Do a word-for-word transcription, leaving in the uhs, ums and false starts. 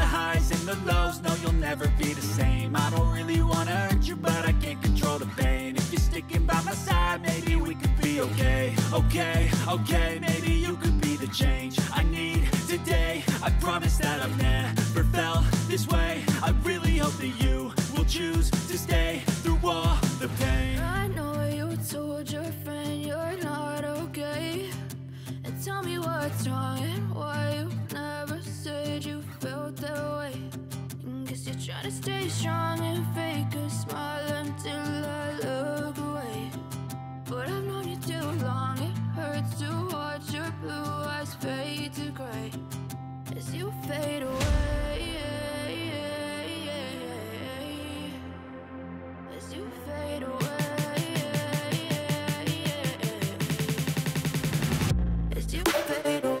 highs and the lows, no, you'll never be the same. I don't really wanna hurt you, but I can't control the pain. If you're sticking by my side, maybe we could be okay. Okay, okay, maybe you could be the change I need today. I promise that I've never felt this way. I really hope that you will choose to stay through all the pain. I know you told your friend you're not okay, and tell me what's wrong and why you never said you felt that way. You're trying to stay strong and fake a smile until I look away. But I've known you too long, it hurts to watch your blue eyes fade to gray as you fade away, as you fade away, as you fade away.